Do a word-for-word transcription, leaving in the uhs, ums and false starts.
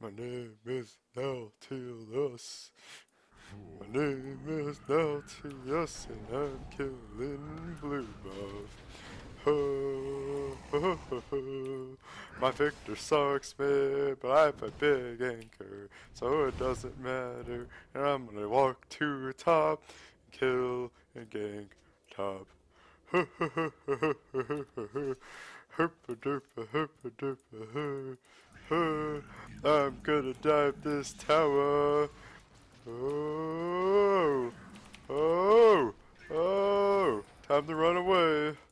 My name is Nautilus. My name is Nautilus, and I'm killing blue buff. Ho, ho, ho, ho. My victor sucks me, but I have a big anchor, so it doesn't matter. And I'm gonna walk to the top, kill and gank top. Ho, ho, ho, ho, ho, ho, ho, ho. I'm gonna dive this tower. Oh, oh, oh, time to run away.